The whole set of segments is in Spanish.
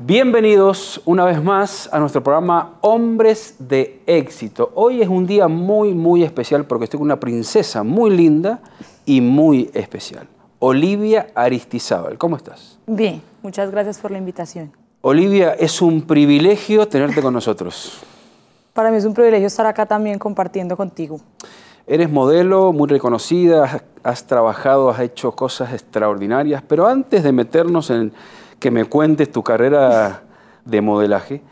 Bienvenidos una vez más a nuestro programa Hombres de Éxito. Hoy es un día muy especial porque estoy con una princesa muy linda y muy especial. Olivia Aristizábal, ¿cómo estás? Bien, muchas gracias por la invitación. Olivia, es un privilegio tenerte con nosotros. Para mí es un privilegio estar acá también compartiendo contigo. Eres modelo, muy reconocida, has trabajado, has hecho cosas extraordinarias, pero antes de meternos en que me cuentes tu carrera de modelaje,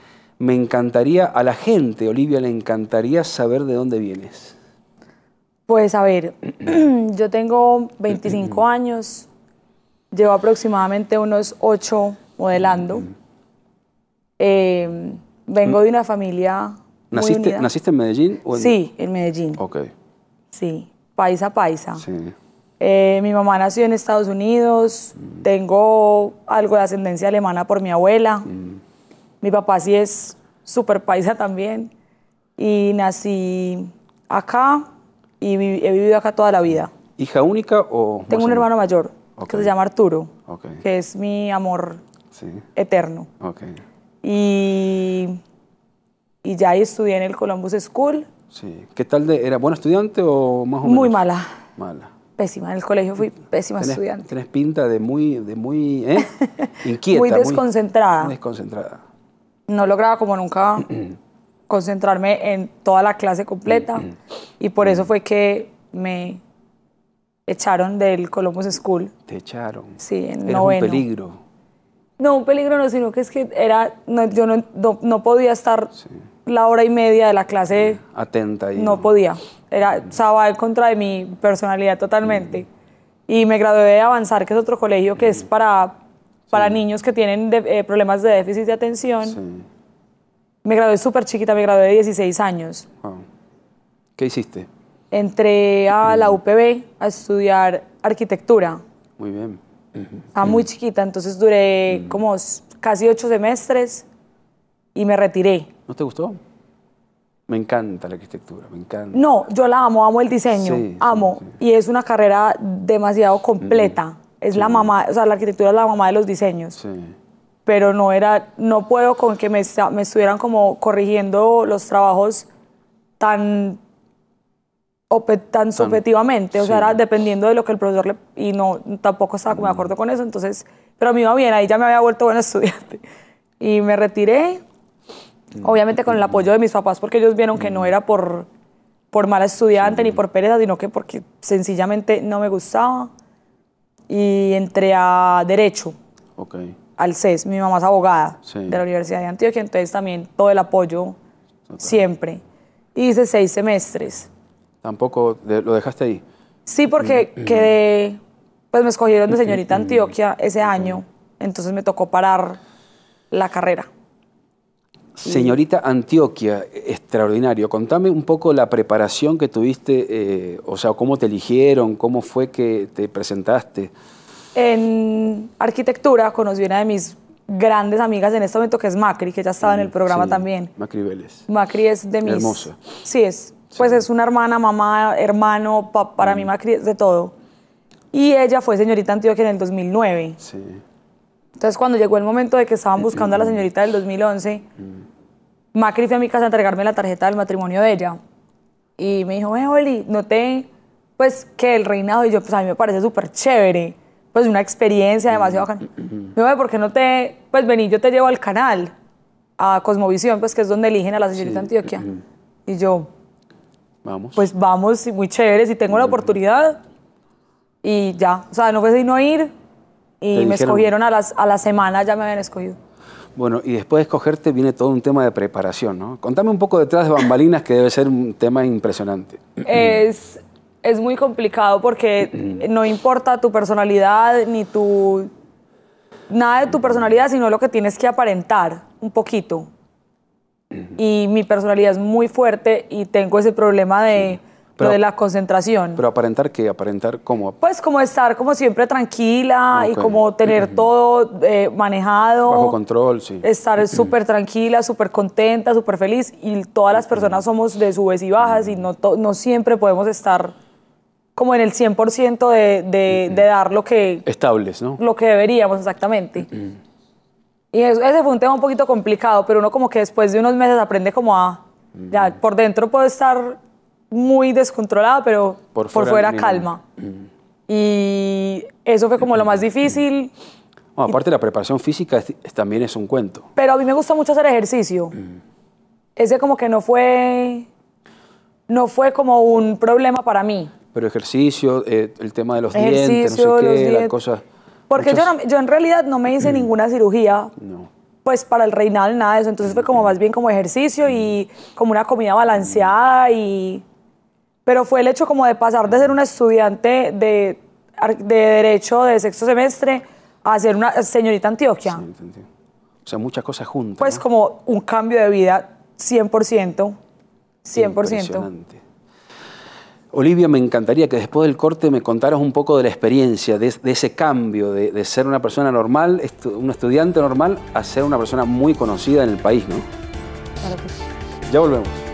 me encantaría, a la gente, Olivia, le encantaría saber de dónde vienes. Pues a ver, yo tengo 25 años, llevo aproximadamente unos 8 modelando. Vengo de una familia muy unida. ¿Naciste en Medellín? O en... Sí, en Medellín. Ok. Sí, paisa. Sí. Mi mamá nació en Estados Unidos, tengo algo de ascendencia alemana por mi abuela, mi papá sí es súper paisa también, y nací acá y he vivido acá toda la vida. ¿Hija única o...? Tengo un hermano mayor, que se llama Arturo, que es mi amor eterno. Y ya estudié en el Columbus School. Sí. ¿Qué tal? ¿Era buena estudiante o más o menos? Muy mala. Mala. Pésima, en el colegio fui pésima estudiante. Tienes pinta de muy inquieta. Muy desconcentrada. Muy desconcentrada. No lograba como nunca concentrarme en toda la clase completa y por eso fue que me echaron del Columbus School. ¿Te echaron? Sí, en noveno. ¿Era un peligro? No, un peligro no, sino que es que era, yo no podía estar la hora y media de la clase. Atenta. Y... No podía. Era, estaba en contra de mi personalidad totalmente. Y me gradué de Avanzar, que es otro colegio que es para niños que tienen problemas de déficit de atención. Me gradué súper chiquita, me gradué de 16 años. Wow. ¿Qué hiciste? Entré a la UPB a estudiar arquitectura. Muy bien. Estaba muy chiquita, entonces duré como casi 8 semestres y me retiré. ¿No te gustó? Me encanta la arquitectura, me encanta. No, yo la amo, amo el diseño, Y es una carrera demasiado completa. Es la mamá, o sea, la arquitectura es la mamá de los diseños. Pero no era, no puedo con que me estuvieran como corrigiendo los trabajos tan subjetivamente. O sea, era dependiendo de lo que el profesor le... Y no, tampoco estaba como de acuerdo con eso, entonces... Pero a mí iba bien, ahí ya me había vuelto buena estudiante. Y me retiré. Obviamente con el apoyo de mis papás, porque ellos vieron que no era por mala estudiante ni por pereza, sino que porque sencillamente no me gustaba. Y entré a Derecho, al CES. Mi mamá es abogada de la Universidad de Antioquia, entonces también todo el apoyo siempre. Hice 6 semestres. ¿Tampoco lo dejaste ahí? Sí, porque quedé, pues me escogieron de señorita Antioquia ese año, entonces me tocó parar la carrera. Señorita Antioquia, extraordinario. Contame un poco la preparación que tuviste, o sea, cómo te eligieron, cómo fue que te presentaste. En arquitectura conocí una de mis grandes amigas en este momento, que es Macri, que ya estaba en el programa también. Macri Vélez. Macri es de mis... Hermosa. Sí, es, pues es una hermana, mamá, hermano, para mí Macri es de todo. Y ella fue señorita Antioquia en el 2009. Sí. Entonces, cuando llegó el momento de que estaban buscando a la señorita del 2011, Macri fue a mi casa a entregarme la tarjeta del matrimonio de ella. Y me dijo, Oli, noté pues, que el reinado, y yo, pues a mí me parece súper chévere, pues una experiencia demasiado bacana. Me dijo, ¿por qué no te, pues vení, yo te llevo al canal, a Cosmovisión, pues que es donde eligen a la señorita Antioquia? Y yo, vamos. Pues vamos, muy chévere, si tengo la oportunidad. Y ya, o sea, no fue sino ir. Y me escogieron a la semana, ya me habían escogido. Bueno, y después de escogerte viene todo un tema de preparación, ¿no? Contame un poco detrás de bambalinas, que debe ser un tema impresionante. Es muy complicado porque no importa tu personalidad ni tu... Nada de tu personalidad, sino lo que tienes que aparentar un poquito. Y mi personalidad es muy fuerte y tengo ese problema de... Pero, lo de la concentración. ¿Pero aparentar qué? ¿Aparentar cómo? Pues como estar como siempre tranquila y como tener todo manejado. Bajo control, sí. Estar súper tranquila, súper contenta, súper feliz. Y todas las personas somos de subes y bajas y no siempre podemos estar como en el 100% de dar lo que... Estables, ¿no? Lo que deberíamos, exactamente. Y ese fue un tema un poquito complicado, pero uno como que después de unos meses aprende como a... Ya, por dentro puedo estar muy descontrolada, pero por fuera calma. Y eso fue como lo más difícil. Bueno, aparte la preparación física también es un cuento. Pero a mí me gusta mucho hacer ejercicio. Ese como que no fue como un problema para mí. Pero ejercicio, el tema de los dientes, no sé qué, las cosas... Porque yo en realidad no me hice ninguna cirugía, pues para el reinal, nada de eso. Entonces fue como más bien como ejercicio y como una comida balanceada. Pero fue el hecho como de pasar de ser una estudiante de Derecho de sexto semestre a ser una señorita Antioquia. Sí, o sea, muchas cosas juntas. Pues como un cambio de vida 100%. 100%. Impresionante. Olivia, me encantaría que después del corte me contaras un poco de la experiencia, de ese cambio, de ser una persona normal, un estudiante normal, a ser una persona muy conocida en el país, ¿no? Claro que sí. Ya volvemos.